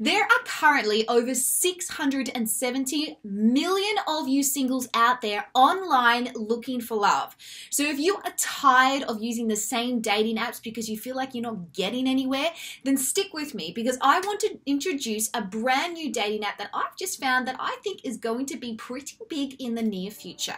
There are currently over 670 million of you singles out there online looking for love. So if you are tired of using the same dating apps because you feel like you're not getting anywhere, then stick with me because I want to introduce a brand new dating app that I've just found that I think is going to be pretty big in the near future.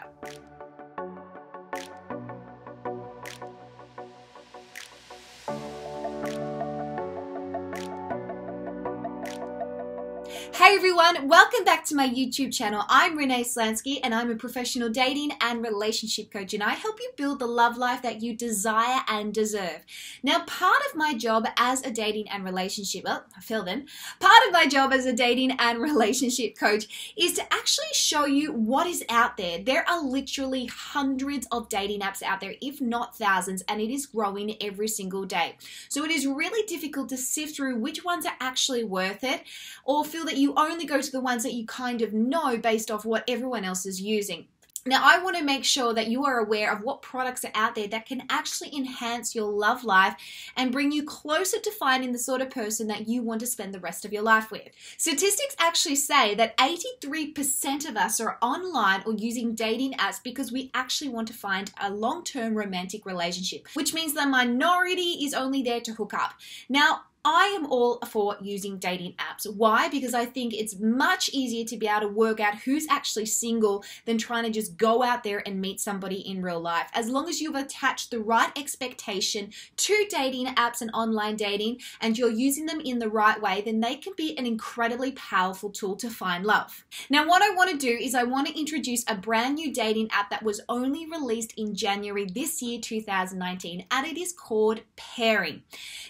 Hey everyone, welcome back to my YouTube channel. I'm Renee Slansky and I'm a professional dating and relationship coach, and I help you build the love life that you desire and deserve. Now, part of my job as a dating and relationship, part of my job as a dating and relationship coach is to actually show you what is out there. There are literally hundreds of dating apps out there, if not thousands, and it is growing every single day. So it is really difficult to sift through which ones are actually worth it, or feel that you only go to the ones that you kind of know based off what everyone else is using. Now, I want to make sure that you are aware of what products are out there that can actually enhance your love life and bring you closer to finding the sort of person that you want to spend the rest of your life with. Statistics actually say that 83% of us are online or using dating apps because we actually want to find a long-term romantic relationship, which means the minority is only there to hook up. Now, I am all for using dating apps. Why? Because I think it's much easier to be able to work out who's actually single than trying to just go out there and meet somebody in real life. As long as you've attached the right expectation to dating apps and online dating and you're using them in the right way, then they can be an incredibly powerful tool to find love. Now, what I want to do is I want to introduce a brand new dating app that was only released in January this year, 2019, and it is called Pairing.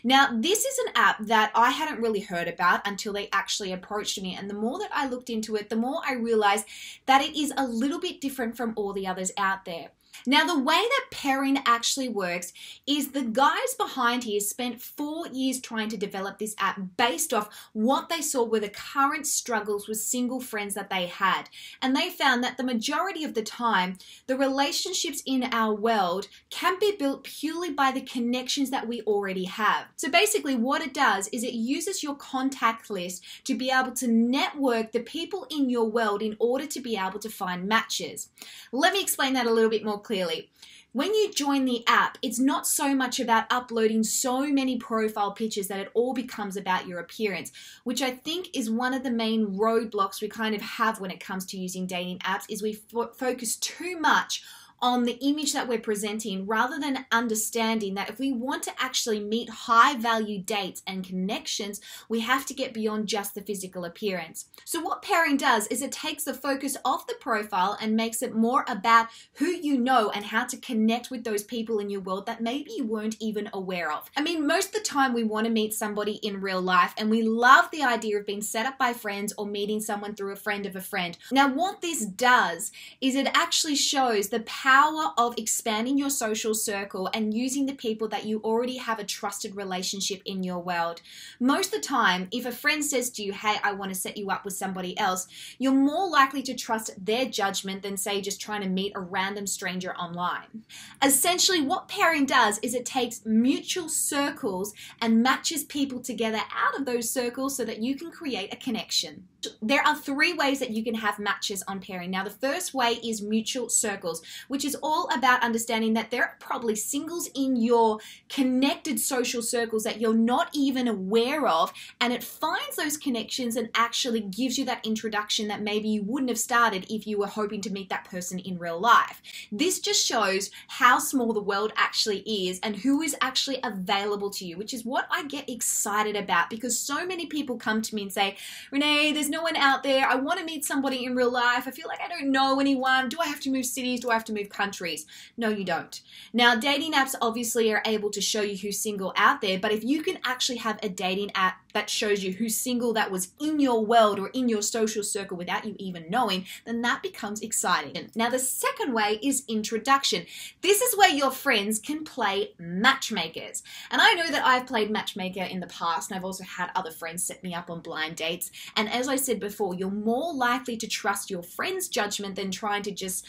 Now, this is an app that I hadn't really heard about until they actually approached me, and the more that I looked into it, the more I realized that it is a little bit different from all the others out there. Now, the way that Pairing actually works is the guys behind here spent 4 years trying to develop this app based off what they saw were the current struggles with single friends that they had. And they found that the majority of the time, the relationships in our world can be built purely by the connections that we already have. So basically what it does is it uses your contact list to be able to network the people in your world in order to be able to find matches. Let me explain that a little bit more clearly. When you join the app, it's not so much about uploading so many profile pictures that it all becomes about your appearance, which I think is one of the main roadblocks we kind of have when it comes to using dating apps, is we focus too much on the image that we're presenting rather than understanding that if we want to actually meet high value dates and connections, we have to get beyond just the physical appearance. So what Pairing does is it takes the focus off the profile and makes it more about who you know and how to connect with those people in your world that maybe you weren't even aware of. I mean, most of the time we want to meet somebody in real life, and we love the idea of being set up by friends or meeting someone through a friend of a friend. Now, what this does is it actually shows the power of expanding your social circle and using the people that you already have a trusted relationship in your world. Most of the time, if a friend says to you, hey, I want to set you up with somebody else, you're more likely to trust their judgment than, say, just trying to meet a random stranger online. Essentially, what Pairing does is it takes mutual circles and matches people together out of those circles so that you can create a connection. There are 3 ways that you can have matches on Pairing. Now, the first way is mutual circles, which is all about understanding that there are probably singles in your connected social circles that you're not even aware of, and it finds those connections and actually gives you that introduction that maybe you wouldn't have started if you were hoping to meet that person in real life. This just shows how small the world actually is and who is actually available to you, which is what I get excited about, because so many people come to me and say, Renee, there's no one out there. I want to meet somebody in real life. I feel like I don't know anyone. Do I have to move cities? Do I have to move countries? No, you don't. Now, dating apps obviously are able to show you who's single out there, but if you can actually have a dating app that shows you who's single that was in your world or in your social circle without you even knowing, then that becomes exciting. Now, the second way is introduction. This is where your friends can play matchmakers. And I know that I've played matchmaker in the past, and I've also had other friends set me up on blind dates. And as I said before, you're more likely to trust your friend's judgment than trying to just,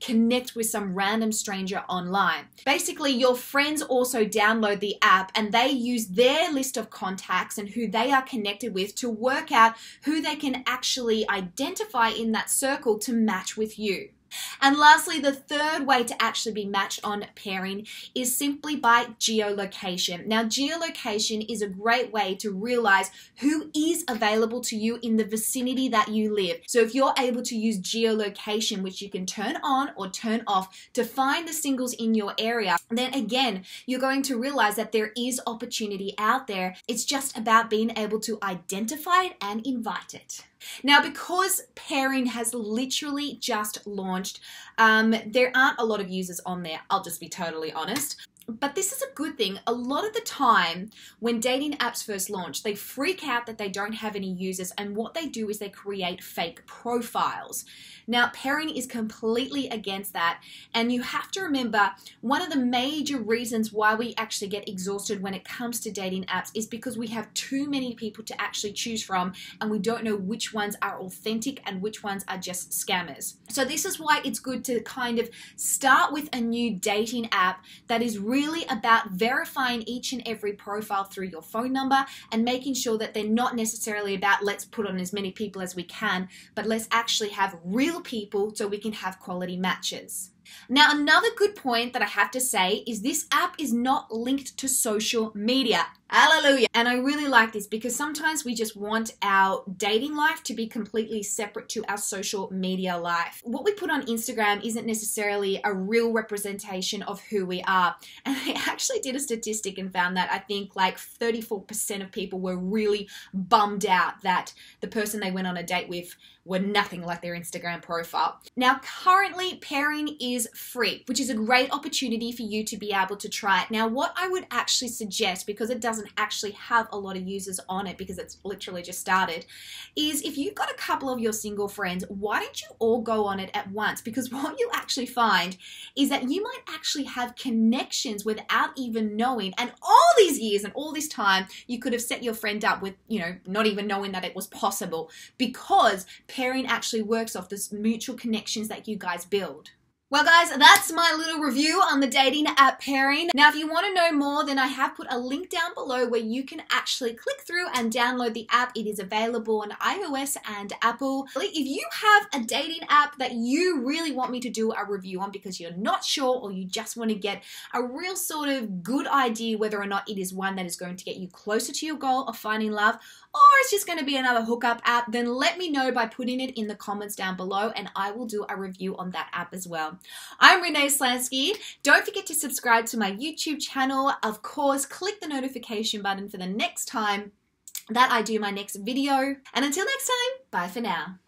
connect with some random stranger online. Basically, your friends also download the app and they use their list of contacts and person who they are connected with to work out who they can actually identify in that circle to match with you. And lastly, the third way to actually be matched on Pairing is simply by geolocation. Now, geolocation is a great way to realize who is available to you in the vicinity that you live. So if you're able to use geolocation, which you can turn on or turn off to find the singles in your area, then again, you're going to realize that there is opportunity out there. It's just about being able to identify it and invite it. Now, because Pairing has literally just launched, there aren't a lot of users on there, I'll just be totally honest. But this is a good thing. A lot of the time when dating apps first launch, they freak out that they don't have any users, and what they do is they create fake profiles. Now, Pairing is completely against that, and you have to remember one of the major reasons why we actually get exhausted when it comes to dating apps is because we have too many people to actually choose from, and we don't know which ones are authentic and which ones are just scammers. So this is why it's good to kind of start with a new dating app that is really about verifying each and every profile through your phone number and making sure that they're not necessarily about let's put on as many people as we can, but let's actually have real people so we can have quality matches. Now, another good point that I have to say is this app is not linked to social media. Hallelujah. And I really like this because sometimes we just want our dating life to be completely separate to our social media life. What we put on Instagram isn't necessarily a real representation of who we are. And I actually did a statistic and found that I think like 34% of people were really bummed out that the person they went on a date with were nothing like their Instagram profile. Now, currently, Pairing is free, which is a great opportunity for you to be able to try it. Now, what I would actually suggest, because it doesn't actually have a lot of users on it because it's literally just started, is if you've got a couple of your single friends, why don't you all go on it at once? Because what you actually find is that you might actually have connections without even knowing. And all these years and all this time, you could have set your friend up with, you know, not even knowing that it was possible, because Pairing actually works off this mutual connections that you guys build. Well, guys, that's my little review on the dating app Pairing. Now, if you want to know more, then I have put a link down below where you can actually click through and download the app. It is available on iOS and Apple. If you have a dating app that you really want me to do a review on because you're not sure, or you just want to get a real sort of good idea whether or not it is one that is going to get you closer to your goal of finding love, or it's just going to be another hookup app, then let me know by putting it in the comments down below, and I will do a review on that app as well. I'm Renee Slansky. Don't forget to subscribe to my YouTube channel. Of course, click the notification button for the next time that I do my next video. And until next time, bye for now.